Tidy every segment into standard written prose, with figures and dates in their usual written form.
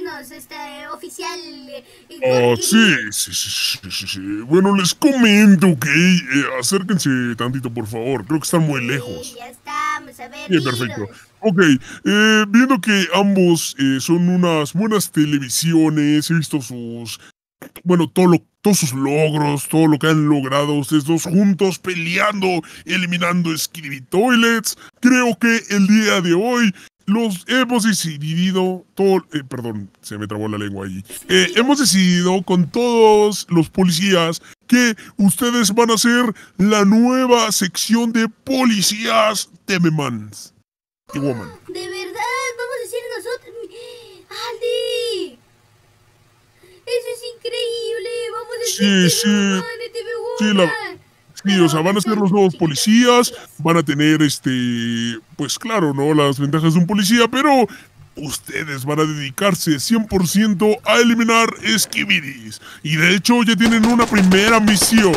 cuéntenos, oficial. Sí. Bueno, les comento, ¿ok? Acérquense tantito, por favor. Creo que están muy lejos. Sí, ya estamos. A ver, bien, perfecto. Ok, viendo que ambos son unas buenas televisiones, he visto sus... Bueno, todos sus logros, todo lo que han logrado ustedes dos juntos, peleando, eliminando Skibidi Toilets. Creo que el día de hoy los hemos decidido... perdón, se me trabó la lengua allí. Hemos decidido con todos los policías que ustedes van a ser la nueva sección de policías TVWOMANs. ¡De verdad! ¡Vamos a decir nosotros! ¡Alde! ¡Eso es increíble! ¡Vamos a ser TVWOMAN! Sí, o sea, van a ser los nuevos policías, van a tener, pues claro, ¿no? Las ventajas de un policía, pero ustedes van a dedicarse 100% a eliminar Skibidis. Y de hecho, ya tienen una primera misión.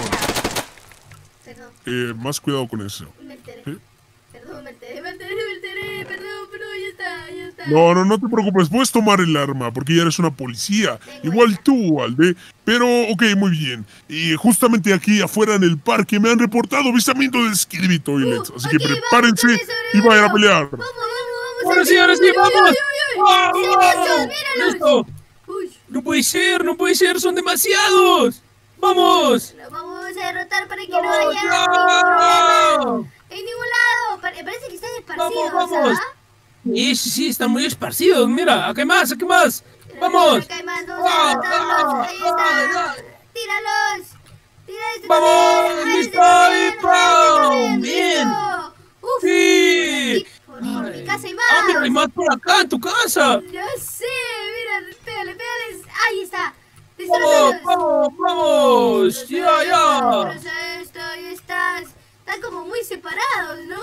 Más cuidado con eso. No, no te preocupes, puedes tomar el arma, porque ya eres una policía. Igual tú, Alde. Pero, ok, muy bien. Y justamente aquí afuera en el parque me han reportado avistamiento de Skibidi Toilets. Así que prepárense y vayan a pelear. ¡Vamos! ¡Ahora sí! ¡Vamos! ¡Listo! ¡No puede ser! ¡Son demasiados! ¡Vamos! Los vamos a derrotar para que no haya ningún problema. ¡En ningún lado! Parece que están esparcidos, ¿verdad? Sí, están muy esparcidos. Mira, ¿a qué más? ¡Vamos! ¡Acá hay más! ¡Ahí está! ¡Tíralos! ¡Vamos! ¡Listo! ¡Pum! ¡Bien! ¡Uf! ¡Sí! ¡En mi casa hay más! ¡Ah, mira, hay más por acá, en tu casa! ¡Yo sé! ¡Mira! ¡Pégales! ¡Ahí está! ¡Vamos! ¡Ya! Están como muy separados, ¿no?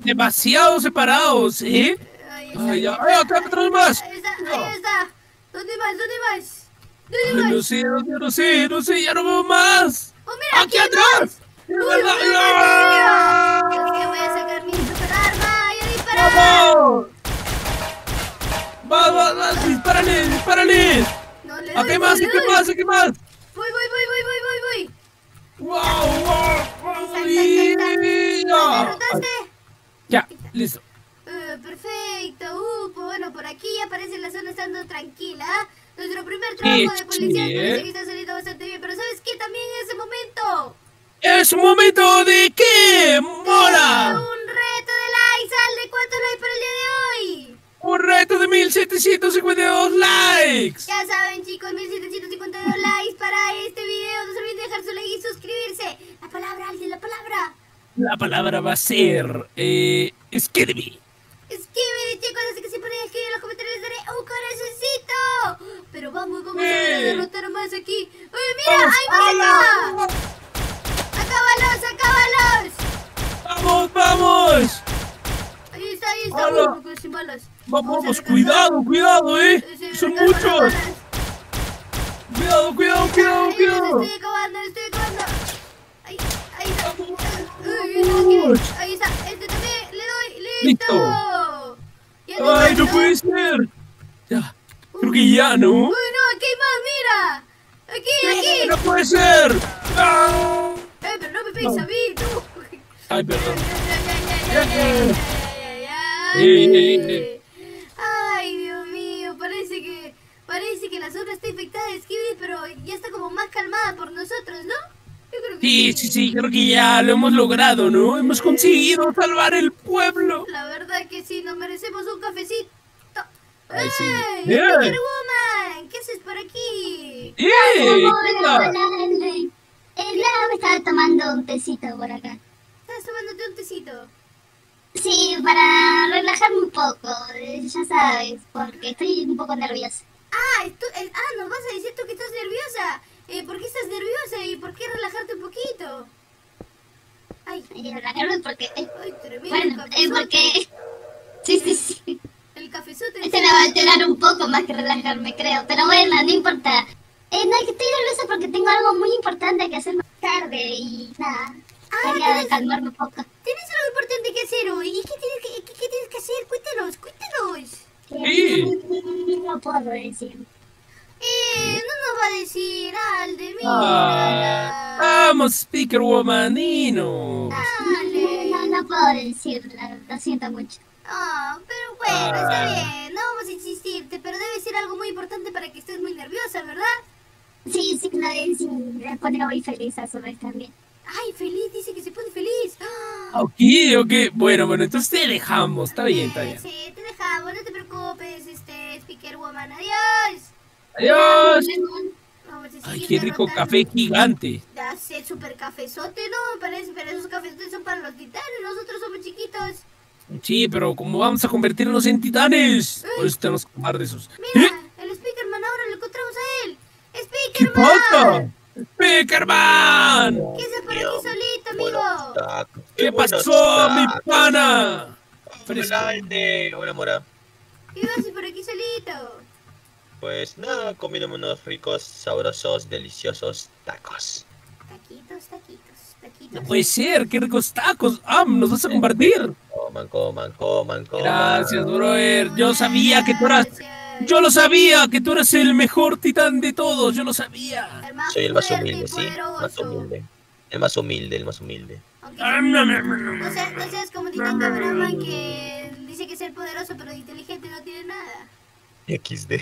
Demasiado separados, ¿eh? Ahí está. Acá atrás más. Ahí está. ¿Dónde más? No sé, ya no veo más. Oh, mira, ¡aquí atrás! ¡Uy, voy a sacar mi super arma! ¡Ya disparar! ¡Vamos! ¡Dispárales! ¿A qué más? ¡Voy! ¡Wow! ¿Derrotaste? Ya, listo. Perfecto, bueno, por aquí ya parece la zona estando tranquila. Nuestro primer trabajo de policía parece que está saliendo bastante bien. Pero ¿sabes qué? También es momento de ¿qué, Mora? Un reto de likes, Alde. ¿Cuántos likes para el día de hoy? Un reto de 1752 likes. Ya saben, chicos, 1752 likes para este video. No se olviden dejar su like y suscribirse. La palabra, Alde, la palabra. La palabra va a ser... Skibidi, chicos, así que si ponen Skibidi en los comentarios les daré un corazoncito. Pero vamos a derrotar más aquí. ¡Uy, mira! ¡Hay más acá! ¡Acábalos! ¡Vamos! Ahí está. Uy, sin balas. Vamos, cuidado, son muchos. Cuidado. Estoy acabando. Ahí está, este también le doy. ¡Listo! ¡Ay, no puede ser! Ya, creo que ya, ¿no? ¡Uy, no! ¡Aquí hay más, mira! ¡Aquí! ¡No puede ser! ¡Pero no me pegues a mí, tú! ¡Ay, perdón! ¡Ay, Dios mío! Parece que la zona está infectada de Skibidi, pero ya está como más calmada por nosotros, ¿no? Sí, creo que ya lo hemos logrado, ¿no? Hemos conseguido salvar el pueblo. La verdad que sí, nos merecemos un cafecito. ¡Ey! Sí. ¡SPEAKERMAN! ¿Qué haces por aquí? Hola, Henry. Me estaba tomando un tecito por acá. ¿Estás tomándote un tecito? Sí, para relajarme un poco, ya sabes, porque estoy un poco nerviosa. ¿Nos vas a decir tú que estás nerviosa? ¿Por qué estás nerviosa y por qué relajarte un poquito? Relajarme porque... Sí. El cafezote... Este me va a alterar un poco más que relajarme, creo. Pero bueno, no importa. No, estoy nerviosa porque tengo algo muy importante que hacer más tarde y nada. Voy a calmarme un poco. Tienes algo importante que hacer hoy. ¿Y qué tienes que hacer? Cuéntanos. Sí. No puedo decir. No nos va a decir Alde, mira. Vamos, SPEAKERMANino. Dale. No puedo decirlo, lo siento mucho. Oh, pero bueno, está bien, no vamos a insistirte, pero debe ser algo muy importante para que estés muy nerviosa, ¿verdad? Sí, sí, Claudencia me pone muy feliz a su vez también. Ay, feliz, dice que se pone feliz. Ok, bueno, entonces te dejamos, está bien, está bien. Sí, te dejamos, no te preocupes, SPEAKERMAN, adiós. Adiós. Ay, qué rico café gigante. Ya sé, súper cafezote, ¿no? Pero esos cafezotes son para los titanes, nosotros somos chiquitos. Sí, pero ¿cómo vamos a convertirnos en titanes? Pues tenemos que tomar de esos. Mira, el SPEAKERMAN ahora lo encontramos a él. ¡SPEAKERMAN! ¡SPEAKERMAN! ¿Qué haces por aquí solito, amigo? ¿Qué pasó, mi pana? Hola, Alde. Hola, Mora. ¿Qué haces por aquí solito? Pues nada, comiendo unos ricos, sabrosos, deliciosos tacos. Taquitos. No puede ser, qué ricos tacos. Nos vas a compartir. Coman. Gracias, brother. Yo lo sabía que tú eras el mejor titán de todos. Yo lo sabía. Soy el más humilde, sí. El más humilde. No seas como Titán Cameraman que dice que es el poderoso, pero de inteligente no tiene nada. XD.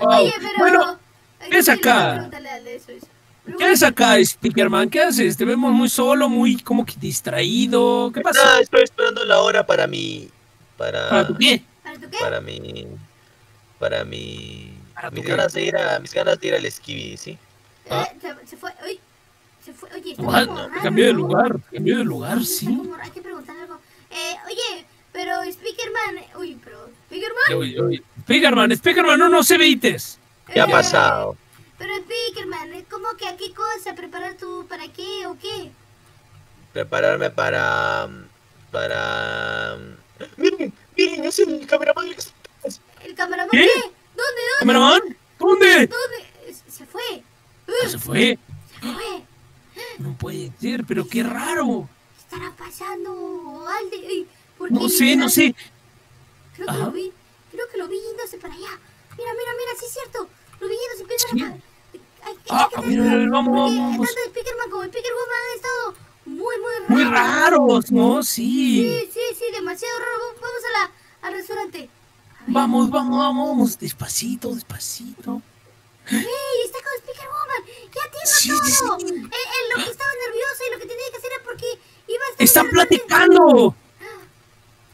Oye, pero. Bueno, ¿qué es acá? ¿Qué es acá, SPEAKERMAN? ¿Qué haces? Te vemos muy solo, muy como que distraído. ¿Qué pasa? No, estoy esperando la hora para mi... ¿Para tu qué? Mis ganas de ir al esquí, ¿sí? Se fue. Oye, cambió de lugar, sí. Hay que preguntar algo. Oye, pero SPEAKERMAN... SPEAKERMAN, no se veites. ¿Qué ha pasado? Pero SPEAKERMAN, ¿cómo que a qué cosa? ¿Preparar tú para qué o qué? Prepararme para... Miren, es el cameraman. ¿El cameraman qué? ¿Dónde? ¿Cameraman? ¿Dónde? Se fue. No puede ser, pero qué raro. ¿Qué estará pasando, Alde? No sé. Creo que lo vi yéndose para allá. Mira, sí es cierto. Lo vi yéndose, pero acá. Mira, vamos. Tanto SPEAKERMAN como SPEAKERMAN han estado muy raros, ¿no? Sí, demasiado raro. Vamos al restaurante. Vamos. Despacito. ¡Ey! Está con SPEAKERMAN. ¡Ya tiene todo! Sí. Lo que estaba nervioso y lo que tenía que hacer era porque iba a estar... ¡Están platicando!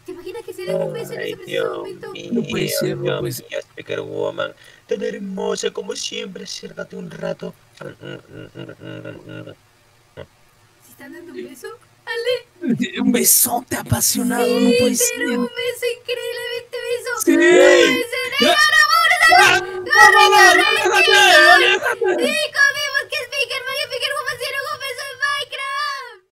¿Te imaginas que se den un beso en ese preciso momento? No puede ser. SPEAKERMAN, tan hermosa como siempre, acércate un rato. ¿Se están dando un beso? ¡Ale! Un besote apasionado, sí, no puede ser. Pero un beso increíblemente beso. ¡Sí! ¡Déjalo, amor! ¡Déjalo! ¡Déjalo! ¡Déjalo! ¡Déjalo!